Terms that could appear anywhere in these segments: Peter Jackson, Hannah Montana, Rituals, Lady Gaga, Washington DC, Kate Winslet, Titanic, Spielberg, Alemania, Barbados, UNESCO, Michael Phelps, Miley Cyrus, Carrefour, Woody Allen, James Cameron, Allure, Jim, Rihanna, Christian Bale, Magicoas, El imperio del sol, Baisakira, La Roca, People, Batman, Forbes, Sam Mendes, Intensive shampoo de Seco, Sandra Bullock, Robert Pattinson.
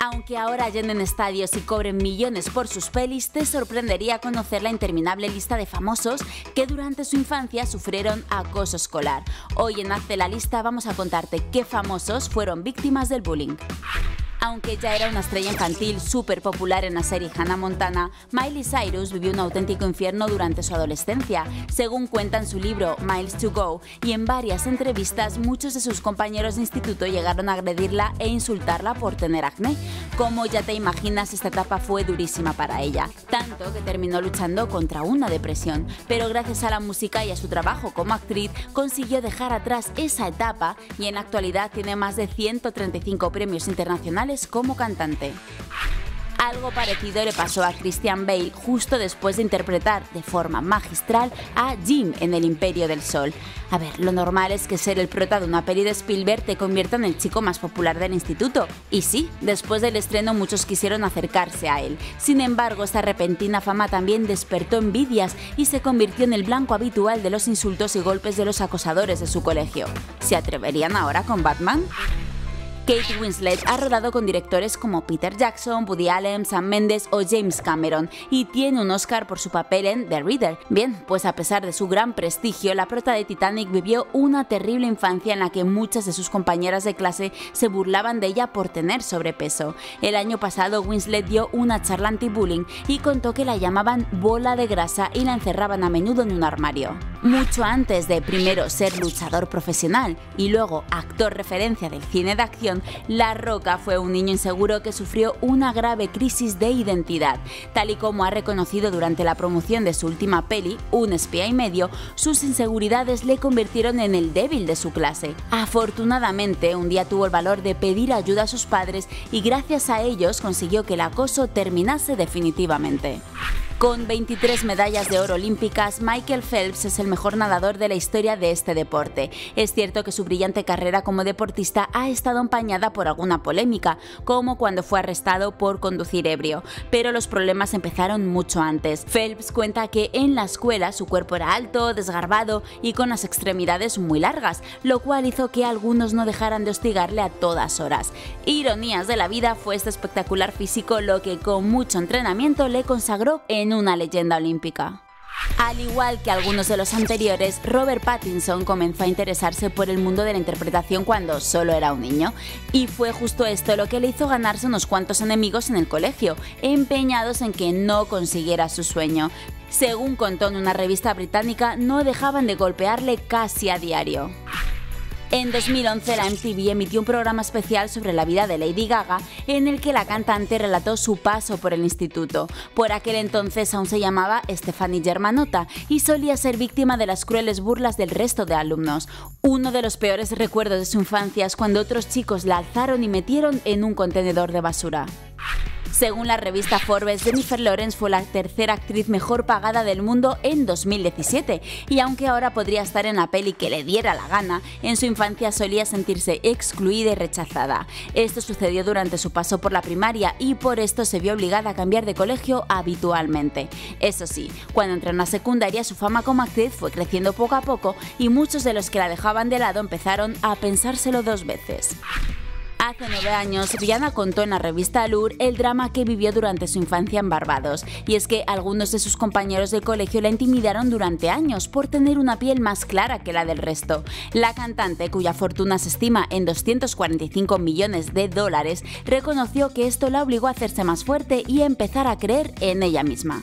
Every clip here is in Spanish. Aunque ahora llenen estadios y cobren millones por sus pelis, te sorprendería conocer la interminable lista de famosos que durante su infancia sufrieron acoso escolar. Hoy en Hazte la Lista vamos a contarte qué famosos fueron víctimas del bullying. Aunque ya era una estrella infantil súper popular en la serie Hannah Montana, Miley Cyrus vivió un auténtico infierno durante su adolescencia. Según cuenta en su libro Miles to Go y en varias entrevistas, muchos de sus compañeros de instituto llegaron a agredirla e insultarla por tener acné. Como ya te imaginas, esta etapa fue durísima para ella, tanto que terminó luchando contra una depresión. Pero gracias a la música y a su trabajo como actriz, consiguió dejar atrás esa etapa y en la actualidad tiene más de 135 premios internacionales como cantante. Algo parecido le pasó a Christian Bale justo después de interpretar de forma magistral a Jim en El Imperio del Sol. A ver, lo normal es que ser el prota de una peli de Spielberg te convierta en el chico más popular del instituto. Y sí, después del estreno muchos quisieron acercarse a él. Sin embargo, esta repentina fama también despertó envidias y se convirtió en el blanco habitual de los insultos y golpes de los acosadores de su colegio. ¿Se atreverían ahora con Batman? Kate Winslet ha rodado con directores como Peter Jackson, Woody Allen, Sam Mendes o James Cameron y tiene un Oscar por su papel en The Reader. Bien, pues a pesar de su gran prestigio, la prota de Titanic vivió una terrible infancia en la que muchas de sus compañeras de clase se burlaban de ella por tener sobrepeso. El año pasado, Winslet dio una charla anti-bullying y contó que la llamaban bola de grasa y la encerraban a menudo en un armario. Mucho antes de primero ser luchador profesional y luego actor referencia del cine de acción, La Roca fue un niño inseguro que sufrió una grave crisis de identidad. Tal y como ha reconocido durante la promoción de su última peli, Un espía y medio, sus inseguridades le convirtieron en el débil de su clase. Afortunadamente, un día tuvo el valor de pedir ayuda a sus padres y gracias a ellos consiguió que el acoso terminase definitivamente. Con 23 medallas de oro olímpicas, Michael Phelps es el mejor nadador de la historia de este deporte. Es cierto que su brillante carrera como deportista ha estado empañada por alguna polémica, como cuando fue arrestado por conducir ebrio, pero los problemas empezaron mucho antes. Phelps cuenta que en la escuela su cuerpo era alto, desgarbado y con las extremidades muy largas, lo cual hizo que algunos no dejaran de hostigarle a todas horas. Ironías de la vida, fue este espectacular físico lo que con mucho entrenamiento le consagró en una leyenda olímpica. Al igual que algunos de los anteriores, Robert Pattinson comenzó a interesarse por el mundo de la interpretación cuando solo era un niño, y fue justo esto lo que le hizo ganarse unos cuantos enemigos en el colegio, empeñados en que no consiguiera su sueño. Según contó en una revista británica, no dejaban de golpearle casi a diario. En 2011, la MTV emitió un programa especial sobre la vida de Lady Gaga en el que la cantante relató su paso por el instituto. Por aquel entonces aún se llamaba Stefani Germanotta y solía ser víctima de las crueles burlas del resto de alumnos. Uno de los peores recuerdos de su infancia es cuando otros chicos la alzaron y metieron en un contenedor de basura. Según la revista Forbes, Jennifer Lawrence fue la tercera actriz mejor pagada del mundo en 2017 y aunque ahora podría estar en la peli que le diera la gana, en su infancia solía sentirse excluida y rechazada. Esto sucedió durante su paso por la primaria y por esto se vio obligada a cambiar de colegio habitualmente. Eso sí, cuando entró en la secundaria su fama como actriz fue creciendo poco a poco y muchos de los que la dejaban de lado empezaron a pensárselo dos veces. Hace 9 años, Rihanna contó en la revista Allure el drama que vivió durante su infancia en Barbados, y es que algunos de sus compañeros del colegio la intimidaron durante años por tener una piel más clara que la del resto. La cantante, cuya fortuna se estima en 245 millones de dólares, reconoció que esto la obligó a hacerse más fuerte y a empezar a creer en ella misma.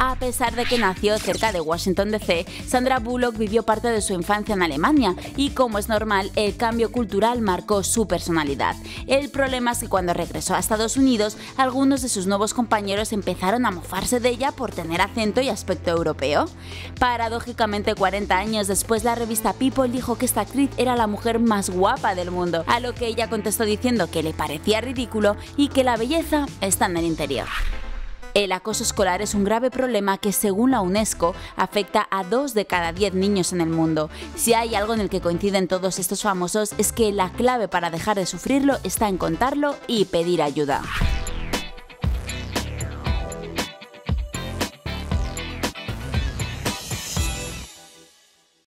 A pesar de que nació cerca de Washington DC, Sandra Bullock vivió parte de su infancia en Alemania y, como es normal, el cambio cultural marcó su personalidad. El problema es que cuando regresó a Estados Unidos, algunos de sus nuevos compañeros empezaron a mofarse de ella por tener acento y aspecto europeo. Paradójicamente, 40 años después, la revista People dijo que esta actriz era la mujer más guapa del mundo, a lo que ella contestó diciendo que le parecía ridículo y que la belleza está en el interior. El acoso escolar es un grave problema que, según la UNESCO, afecta a 2 de cada 10 niños en el mundo. Si hay algo en el que coinciden todos estos famosos es que la clave para dejar de sufrirlo está en contarlo y pedir ayuda.